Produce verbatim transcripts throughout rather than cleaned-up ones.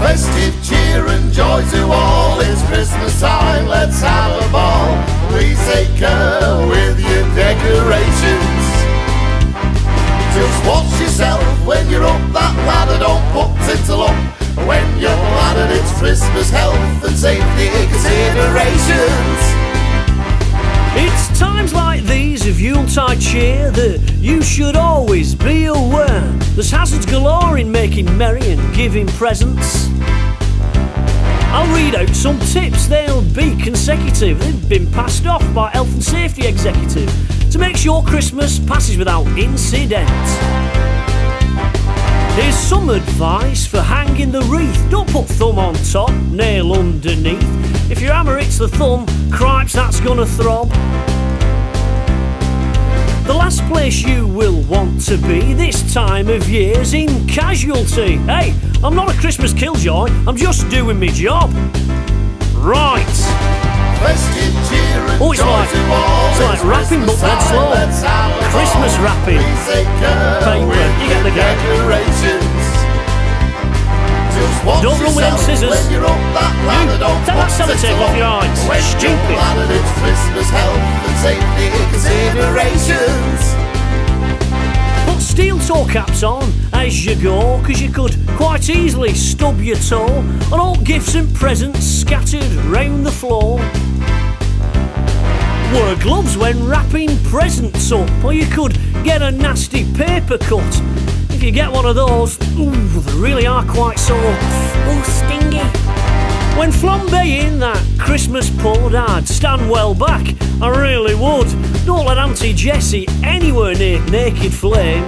Festive cheer and joy to all. It's Christmas time, let's have a ball. Please take care with your decorations. Just watch yourself when you're up that ladder. Don't put tittle up when you're laddered. It's Christmas health and safety considerations. It's times like these of Yuletide cheer that you should always be aware. There's hazards galore in making merry and giving presents. I'll read out some tips, they'll be consecutive. They've been passed off by health and safety executive to make sure Christmas passes without incident. Here's some advice for hanging the wreath. Don't put thumb on top, nail underneath. If your hammer hits the thumb, cripes, that's gonna throb. The last place you will want to be this time of year's in casualty. Hey, I'm not a Christmas killjoy, I'm just doing me job. Right. Festive cheer and oh, it's like, it's like rapping but that's slow. Christmas rapping. Paper, you get the decorations. Don't run with them scissors. You take that sellotape off your eyes. Stupid. It's Christmas health and safety considerations. Put steel toe caps on as you go, cause you could quite easily stub your toe on all gifts and presents scattered round the floor. Wear gloves when wrapping presents up, or you could get a nasty paper cut. If you get one of those, ooh, they really are quite sore. Ooh, stingy. When flambeing that Christmas pulled, I'd stand well back, I really would. Don't let Auntie Jessie anywhere near Naked Flame.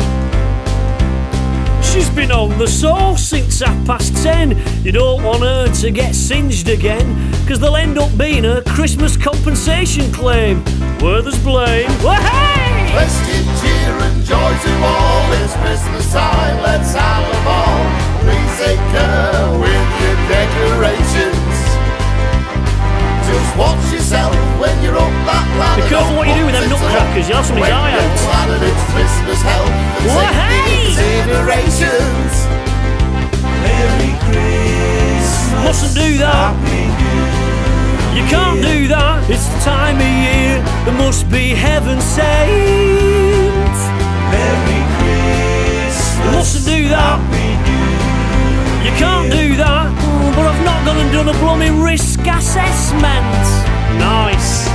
She's been on the sauce since half past ten. You don't want her to get singed again, because they'll end up being her Christmas compensation claim. Where there's blame. Wahey! Festive cheer and joy to all. It's Christmas time, let's have a ball. Please take care with your decorations. Just watch yourself when you're up that ladder. Be careful what you do with them nutcrackers, you'll have somebody's eye out. Ladder, it's Christmas health and safety considerations. Merry Christmas. Mustn't do that. You can't do that. It's the time of year that must be heaven sent. Merry Christmas. Mustn't do that. You can't do that. Oh, but I've not gone and done a blooming risk assessment. Nice.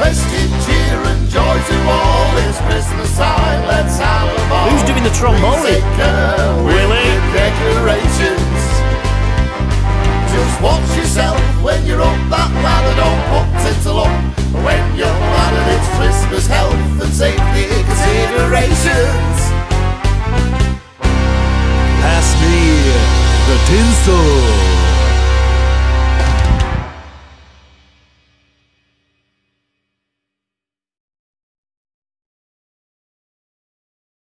Festive cheer and joy to all. It's Christmas time. Let's have a ball. Who's doing the trombone? Willie. Decorations. Just watch yourself when you're up that ladder. Don't put tittle up when you're laddered. It's Christmas health and safety considerations. Pass me the tinsel.